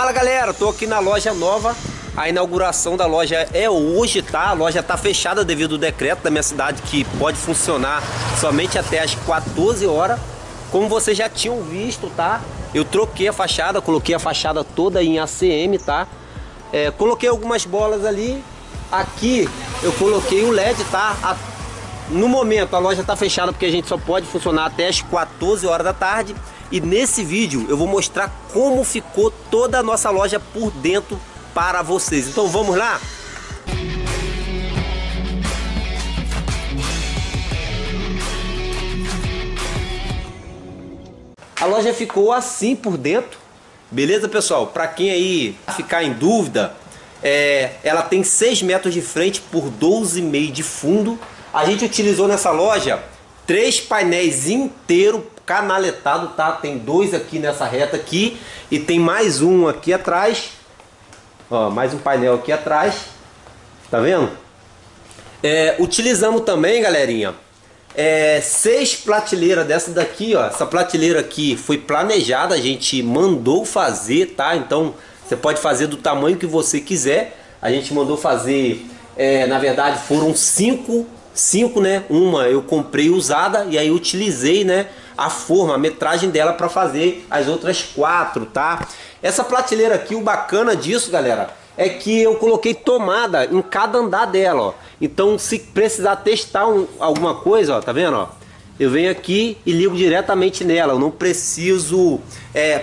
Fala galera, tô aqui na loja nova. A inauguração da loja é hoje, tá? A loja tá fechada devido ao decreto da minha cidade que pode funcionar somente até as 14 horas. Como vocês já tinham visto, tá? Eu troquei a fachada, coloquei a fachada toda em ACM, tá? Coloquei algumas bolas ali. Aqui eu coloquei o LED, tá? No momento a loja tá fechada porque a gente só pode funcionar até as 14 horas da tarde. E nesse vídeo eu vou mostrar como ficou toda a nossa loja por dentro para vocês. Então vamos lá? A loja ficou assim por dentro. Beleza, pessoal? Para quem aí ficar em dúvida, ela tem 6 metros de frente por 12,5 de fundo. A gente utilizou nessa loja 3 painéis inteiros canaletado, tá? Tem 2 aqui nessa reta aqui e tem mais um aqui atrás, ó, mais um painel aqui atrás, tá vendo? Utilizamos também, galerinha, 6 prateleiras dessa daqui, ó. Essa prateleira aqui foi planejada, a gente mandou fazer, tá? Então você pode fazer do tamanho que você quiser. A gente mandou fazer, na verdade foram 5, né? Uma eu comprei usada e aí utilizei, né, a forma, a metragem dela para fazer as outras 4, tá? Essa prateleira aqui, o bacana disso, galera, é que eu coloquei tomada em cada andar dela, ó. Então, se precisar testar alguma coisa, ó, tá vendo, ó? Eu venho aqui e ligo diretamente nela, eu não preciso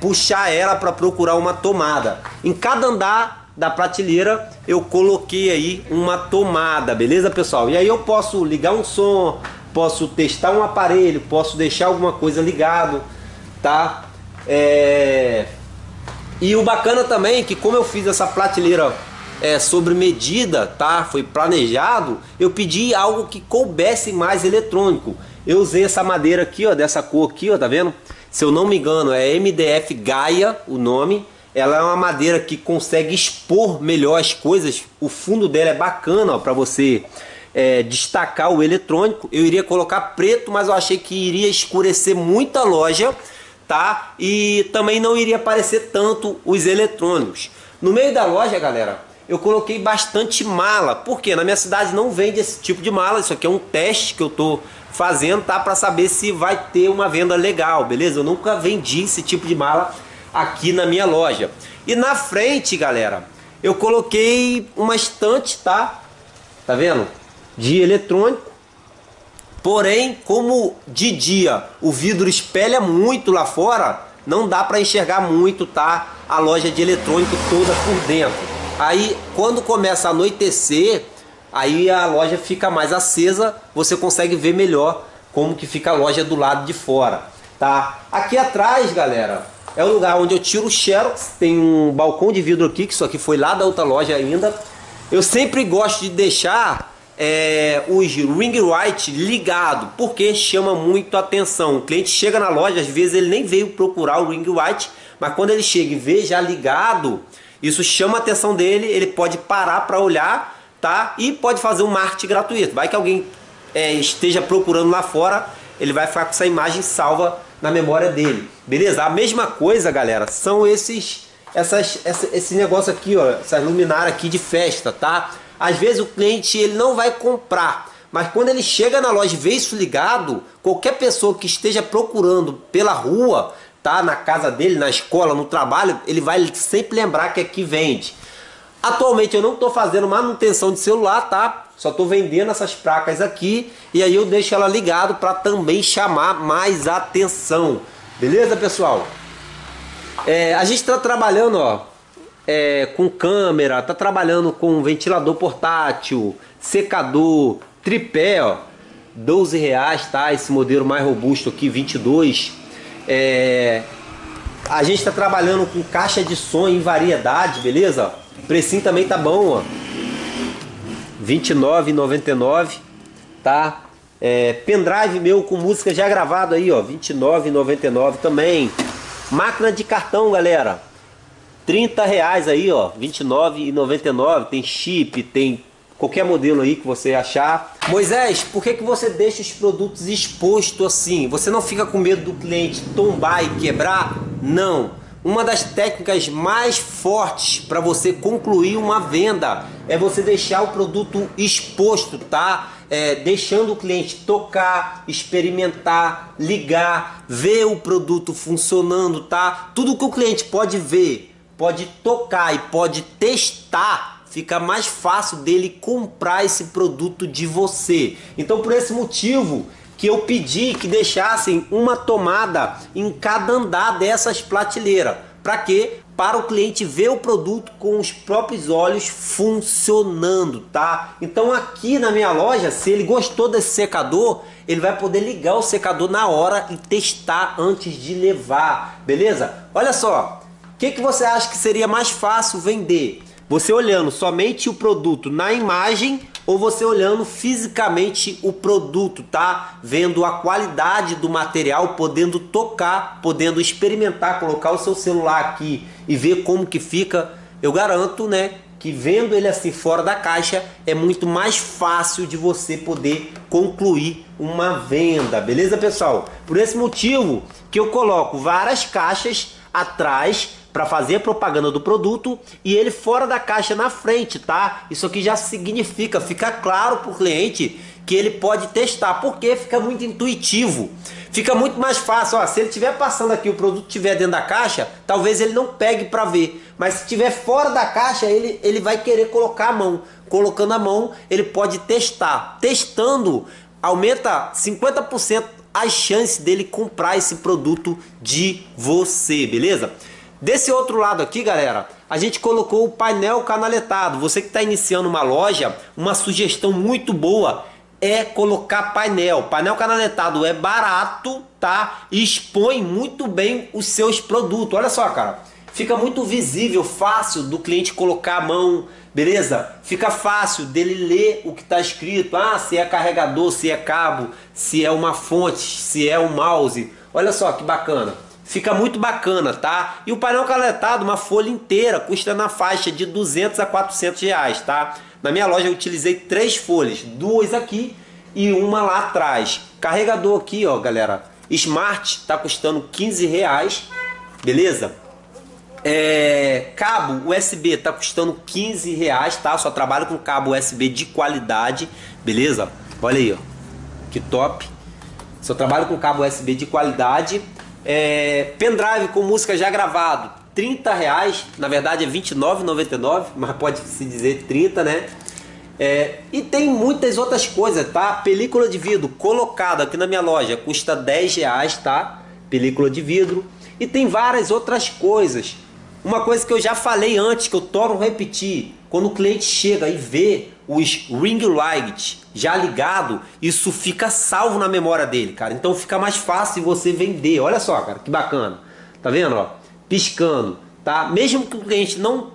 puxar ela para procurar uma tomada. Em cada andar da prateleira eu coloquei aí uma tomada, beleza, pessoal? E aí eu posso ligar um som, posso testar um aparelho, posso deixar alguma coisa ligado, tá? E o bacana também é que, como eu fiz essa prateleira sobre medida, tá? Foi planejado, eu pedi algo que coubesse mais eletrônico. Eu usei essa madeira aqui, ó, dessa cor aqui, ó, tá vendo? Se eu não me engano, é MDF Gaia o nome. Ela é uma madeira que consegue expor melhor as coisas. O fundo dela é bacana para você destacar o eletrônico. Eu iria colocar preto, mas eu achei que iria escurecer muito a loja, tá? E também não iria aparecer tanto os eletrônicos. No meio da loja, galera, eu coloquei bastante mala. Porque na minha cidade não vende esse tipo de mala. Isso aqui é um teste que eu tô fazendo, tá? Para saber se vai ter uma venda legal, beleza? Eu nunca vendi esse tipo de mala aqui na minha loja. E na frente, galera, eu coloquei uma estante, tá? Tá vendo? De eletrônico. Porém, como de dia o vidro espelha muito lá fora, não dá para enxergar muito, tá? A loja de eletrônico toda por dentro. Aí, quando começa a anoitecer, aí a loja fica mais acesa, você consegue ver melhor como que fica a loja do lado de fora, tá? Aqui atrás, galera, é o lugar onde eu tiro o xerox. Tem um balcão de vidro aqui, que isso aqui foi lá da outra loja ainda. Eu sempre gosto de deixar os ring light ligado, porque chama muito a atenção. O cliente chega na loja, às vezes ele nem veio procurar o ring light, mas quando ele chega e vê já ligado, isso chama a atenção dele, ele pode parar para olhar, tá? E pode fazer um marketing gratuito. Vai que alguém esteja procurando lá fora, ele vai ficar com essa imagem salva na memória dele, beleza? A mesma coisa, galera, são esse negócio aqui, ó, essas luminárias aqui de festa, tá? Às vezes o cliente ele não vai comprar, mas quando ele chega na loja e vê isso ligado, qualquer pessoa que esteja procurando pela rua, tá? Na casa dele, na escola, no trabalho, ele vai sempre lembrar que aqui vende. Atualmente eu não estou fazendo manutenção de celular, tá? Só estou vendendo essas placas aqui e aí eu deixo ela ligado para também chamar mais atenção. Beleza, pessoal? A gente está trabalhando, ó, com câmera, está trabalhando com ventilador portátil, secador, tripé, ó, R$12, tá? Esse modelo mais robusto aqui, 22. A gente está trabalhando com caixa de som em variedade, beleza? O precinho também tá bom, ó. R$29,99, tá? Pendrive meu com música já gravado aí, ó, R$29,99 também. Máquina de cartão, galera, R$30 aí, ó, R$29,99. Tem chip, tem qualquer modelo aí que você achar. Moisés, por que você deixa os produtos expostos assim? Você não fica com medo do cliente tombar e quebrar? Não. Uma das técnicas mais fortes para você concluir uma venda é você deixar o produto exposto, tá? Deixando o cliente tocar, experimentar, ligar, ver o produto funcionando, tá? Tudo que o cliente pode ver, pode tocar e pode testar, fica mais fácil dele comprar esse produto de você. Então, por esse motivo que eu pedi que deixassem uma tomada em cada andar dessas prateleiras. Para quê? Para o cliente ver o produto com os próprios olhos funcionando, tá? Então aqui na minha loja, se ele gostou desse secador, ele vai poder ligar o secador na hora e testar antes de levar, beleza? Olha só, o que você acha que seria mais fácil vender? Você olhando somente o produto na imagem ou você olhando fisicamente o produto, tá? Vendo a qualidade do material, podendo tocar, podendo experimentar, colocar o seu celular aqui e ver como que fica. Eu garanto, né, que vendo ele assim fora da caixa é muito mais fácil de você poder concluir uma venda, beleza, pessoal? Por esse motivo que eu coloco várias caixas atrás para fazer a propaganda do produto e ele fora da caixa na frente, tá? Isso aqui já significa, fica claro para o cliente que ele pode testar, porque fica muito intuitivo, fica muito mais fácil. Ó, se ele estiver passando aqui, o produto estiver dentro da caixa, talvez ele não pegue para ver, mas se estiver fora da caixa, ele vai querer colocar a mão. Colocando a mão, ele pode testar. Testando, aumenta 50% a chance dele comprar esse produto de você, beleza? Desse outro lado aqui, galera, a gente colocou o painel canaletado. Você que está iniciando uma loja, uma sugestão muito boa é colocar painel. Painel canaletado é barato, tá? E expõe muito bem os seus produtos. Olha só, cara, fica muito visível, fácil do cliente colocar a mão, beleza? Fica fácil dele ler o que está escrito. Ah, se é carregador, se é cabo, se é uma fonte, se é um mouse. Olha só que bacana. Fica muito bacana, tá? E o painel caletado, uma folha inteira, custa na faixa de 200 a 400 reais, tá? Na minha loja eu utilizei 3 folhas, 2 aqui e uma lá atrás. Carregador aqui, ó, galera, Smart, tá custando 15 reais, beleza? Cabo USB tá custando 15 reais, tá? Só trabalho com cabo USB de qualidade, beleza? Olha aí, ó, que top! Só trabalho com cabo USB de qualidade. Pendrive com música já gravado, 30 reais, na verdade é 29,99, mas pode se dizer 30, né? E tem muitas outras coisas, tá? Película de vidro colocada aqui na minha loja custa 10 reais, tá? Película de vidro. E tem várias outras coisas. Uma coisa que eu já falei antes, que eu torno repetir, quando o cliente chega e vê os ring lights já ligado, isso fica salvo na memória dele, cara. Então fica mais fácil você vender. Olha só, cara, que bacana. Tá vendo, ó? Piscando, tá? Mesmo que o cliente não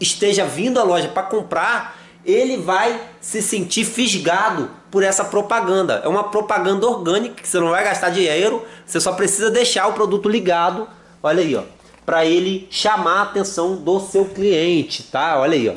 esteja vindo à loja para comprar, ele vai se sentir fisgado por essa propaganda. É uma propaganda orgânica que você não vai gastar dinheiro, você só precisa deixar o produto ligado. Olha aí, ó, para ele chamar a atenção do seu cliente, tá? Olha aí, ó.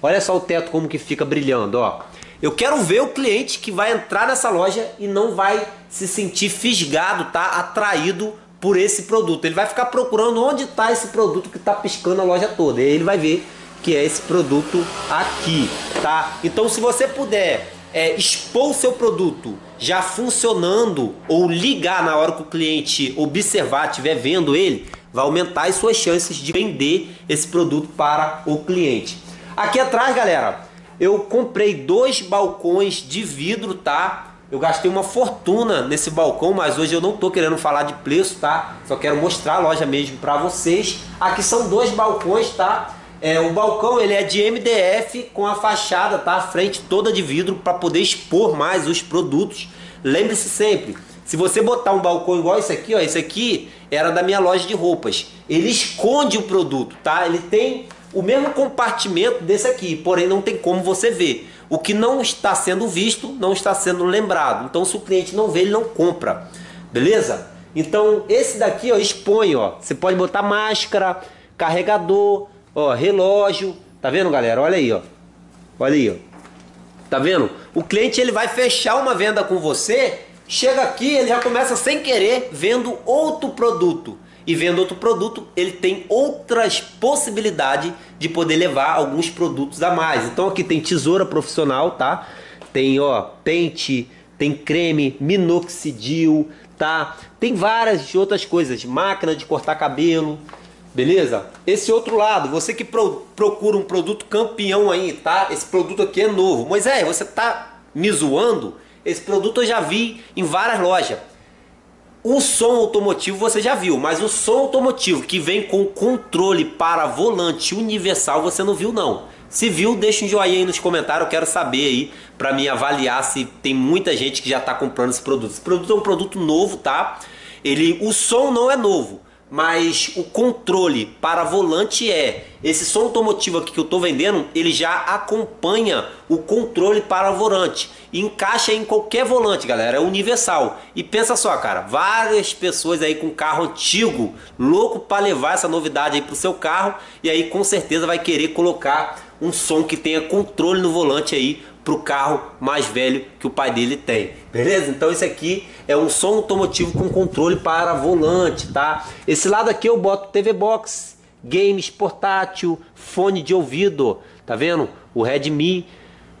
Olha só o teto como que fica brilhando, ó. Eu quero ver o cliente que vai entrar nessa loja e não vai se sentir fisgado, tá? Atraído por esse produto. Ele vai ficar procurando onde tá esse produto que tá piscando a loja toda. E aí ele vai ver que é esse produto aqui, tá? Então se você puder expor o seu produto já funcionando ou ligar na hora que o cliente observar, estiver vendo ele, vai aumentar as suas chances de vender esse produto para o cliente. Aqui atrás, galera, eu comprei 2 balcões de vidro, tá? Eu gastei uma fortuna nesse balcão, mas hoje eu não tô querendo falar de preço, tá? Só quero mostrar a loja mesmo para vocês. Aqui são 2 balcões, tá? O balcão, ele é de MDF com a fachada, tá? A frente toda de vidro para poder expor mais os produtos. Lembre-se sempre, se você botar um balcão igual esse aqui, ó, esse aqui era da minha loja de roupas. Ele esconde o produto, tá? Ele tem o mesmo compartimento desse aqui, porém não tem como você ver. O que não está sendo visto, não está sendo lembrado. Então se o cliente não vê, ele não compra. Beleza? Então esse daqui, ó, expõe, ó. Você pode botar máscara, carregador, ó, relógio. Tá vendo, galera? Olha aí, ó. Olha aí, ó. Tá vendo? O cliente, ele vai fechar uma venda com você, chega aqui, ele já começa sem querer vendo outro produto. e vendo outro produto, ele tem outras possibilidades de poder levar alguns produtos a mais. Então aqui tem tesoura profissional, tá? Tem, ó, pente, tem creme, minoxidil, tá? Tem várias outras coisas, máquina de cortar cabelo, beleza? Esse outro lado, você que procura um produto campeão aí, tá? Esse produto aqui é novo. Moisés, você tá me zoando? Esse produto eu já vi em várias lojas. O som automotivo você já viu, mas o som automotivo que vem com controle para volante universal você não viu não. Se viu, deixa um joinha aí nos comentários, eu quero saber aí para mim avaliar se tem muita gente que já está comprando esse produto. Esse produto é um produto novo, tá? Ele, o som não é novo, mas o controle para volante é. Esse som automotivo aqui que eu estou vendendo, ele já acompanha o controle para volante. Encaixa em qualquer volante, galera, é universal. E pensa só, cara, várias pessoas aí com carro antigo, louco para levar essa novidade aí pro seu carro, e aí com certeza vai querer colocar um som que tenha controle no volante aí pro carro mais velho que o pai dele tem, beleza? Então esse aqui é um som automotivo com controle para volante, tá? Esse lado aqui eu boto TV Box, games portátil, fone de ouvido, tá vendo? O Redmi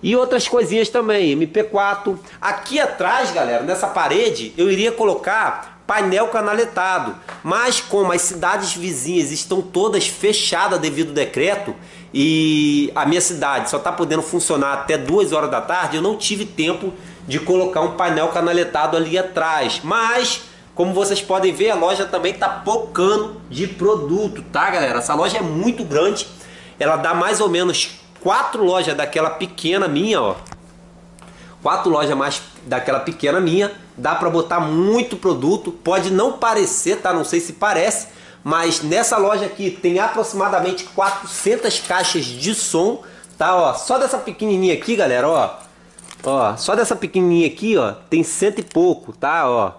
e outras coisinhas também, MP4. Aqui atrás, galera, nessa parede, eu iria colocar painel canaletado. Mas como as cidades vizinhas estão todas fechadas devido ao decreto, e a minha cidade só está podendo funcionar até 2 horas da tarde, eu não tive tempo de colocar um painel canaletado ali atrás. Mas, como vocês podem ver, a loja também está pocando de produto, tá, galera? Essa loja é muito grande, ela dá mais ou menos 4 lojas daquela pequena minha, ó. 4 lojas mais daquela pequena minha. Dá pra botar muito produto. Pode não parecer, tá? Não sei se parece. Mas nessa loja aqui tem aproximadamente 400 caixas de som, tá? Ó, só dessa pequenininha aqui, galera, ó. Ó, só dessa pequenininha aqui, ó. Tem 100 e pouco, tá? Ó.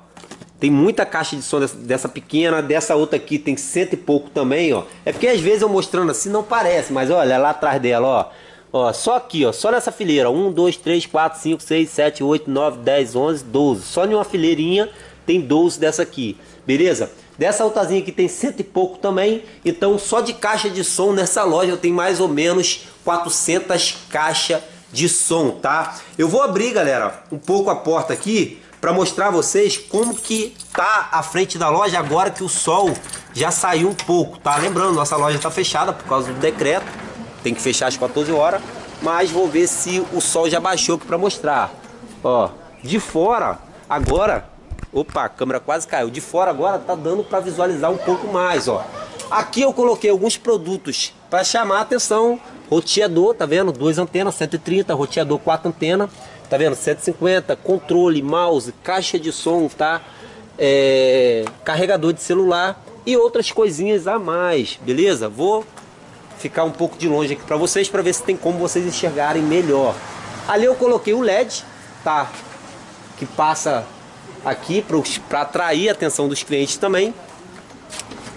Tem muita caixa de som dessa pequena, dessa outra aqui tem 100 e pouco também, ó. É porque às vezes eu mostrando assim não parece, mas olha lá atrás dela, ó. Ó, só aqui, ó, só nessa fileira, 1, 2, 3, 4, 5, 6, 7, 8, 9, 10, 11, 12. Só em uma fileirinha tem 12 dessa aqui, beleza? Dessa outrazinha aqui tem 100 e pouco também. Então só de caixa de som nessa loja eu tenho mais ou menos 400 caixas de som, tá? Eu vou abrir, galera, um pouco a porta aqui para mostrar a vocês como que tá a frente da loja agora que o sol já saiu um pouco, tá? Lembrando, nossa loja tá fechada por causa do decreto, tem que fechar às 14 horas, mas vou ver se o sol já baixou para mostrar. Ó, de fora agora, opa, a câmera quase caiu. De fora agora tá dando para visualizar um pouco mais, ó. Aqui eu coloquei alguns produtos para chamar a atenção. Roteador, tá vendo? 2 antenas, 130, roteador 4 antenas. Tá vendo? 150, controle, mouse, caixa de som, tá? Carregador de celular e outras coisinhas a mais, beleza? Vou ficar um pouco de longe aqui pra vocês, pra ver se tem como vocês enxergarem melhor. Ali eu coloquei o LED, tá? Que passa aqui pra atrair a atenção dos clientes também.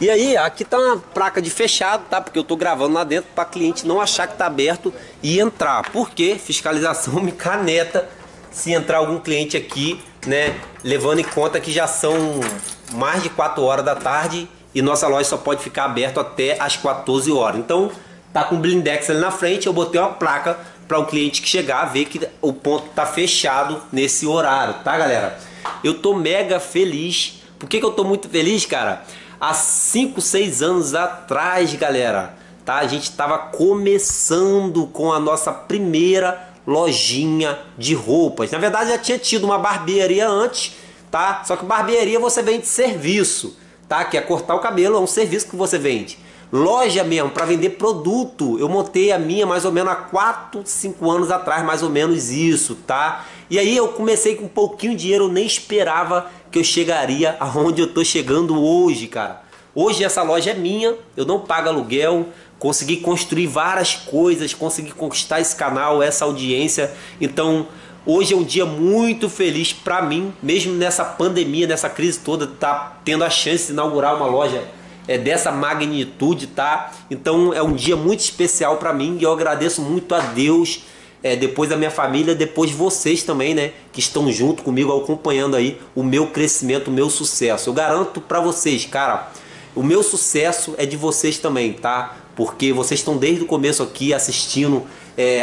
E aí, aqui tá uma placa de fechado, tá? Porque eu tô gravando lá dentro para cliente não achar que tá aberto e entrar. Porque fiscalização me caneta se entrar algum cliente aqui, né? Levando em conta que já são mais de 4 horas da tarde e nossa loja só pode ficar aberta até as 14 horas. Então, tá com o blindex ali na frente, eu botei uma placa para o cliente que chegar ver que o ponto tá fechado nesse horário, tá, galera? Eu tô mega feliz. Por que que eu tô muito feliz, cara? Há 5, 6 anos atrás, galera, tá? A gente estava começando com a nossa primeira lojinha de roupas. Na verdade, já tinha tido uma barbearia antes, tá? Só que barbearia você vende serviço, tá? Que é cortar o cabelo, é um serviço que você vende. Loja mesmo, para vender produto, eu montei a minha mais ou menos há 4, 5 anos atrás, mais ou menos isso, tá? E aí eu comecei com um pouquinho de dinheiro, eu nem esperava que eu chegaria aonde eu tô chegando hoje, cara. Hoje essa loja é minha, eu não pago aluguel, consegui construir várias coisas, consegui conquistar esse canal, essa audiência. Então, hoje é um dia muito feliz para mim, mesmo nessa pandemia, nessa crise toda, tá tendo a chance de inaugurar uma loja dessa magnitude, tá? Então, é um dia muito especial para mim e eu agradeço muito a Deus. Depois da minha família, depois vocês também, né? Que estão junto comigo, acompanhando aí o meu crescimento, o meu sucesso. Eu garanto pra vocês, cara, O meu sucesso é de vocês também, tá? Porque vocês estão desde o começo aqui assistindo,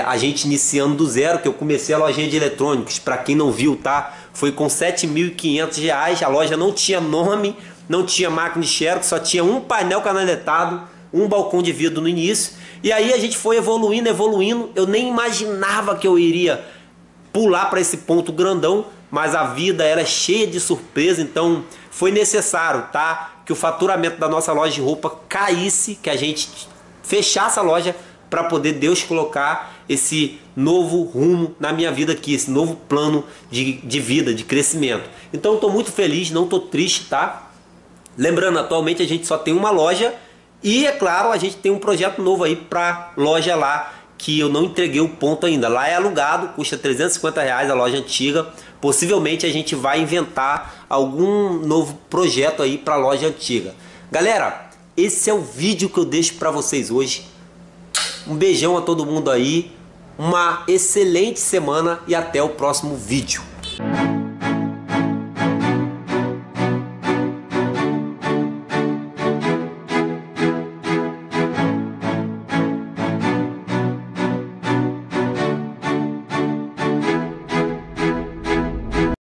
a gente iniciando do zero, que eu comecei a lojinha de eletrônicos, para quem não viu, tá? Foi com R$7.500, a loja não tinha nome, não tinha máquina de xerox, só tinha um painel canaletado, um balcão de vidro no início. E aí a gente foi evoluindo, evoluindo, eu nem imaginava que eu iria pular para esse ponto grandão, mas a vida era cheia de surpresa, então foi necessário, tá? Que o faturamento da nossa loja de roupa caísse, que a gente fechasse a loja, para poder Deus colocar esse novo rumo na minha vida aqui, esse novo plano de vida, de crescimento. Então eu estou muito feliz, não estou triste, tá? Lembrando, atualmente a gente só tem uma loja e, é claro, a gente tem um projeto novo aí para loja lá, que eu não entreguei o ponto ainda. Lá é alugado, custa R$350 a loja antiga. Possivelmente a gente vai inventar algum novo projeto aí para a loja antiga. Galera, esse é o vídeo que eu deixo para vocês hoje. Um beijão a todo mundo aí, uma excelente semana e até o próximo vídeo.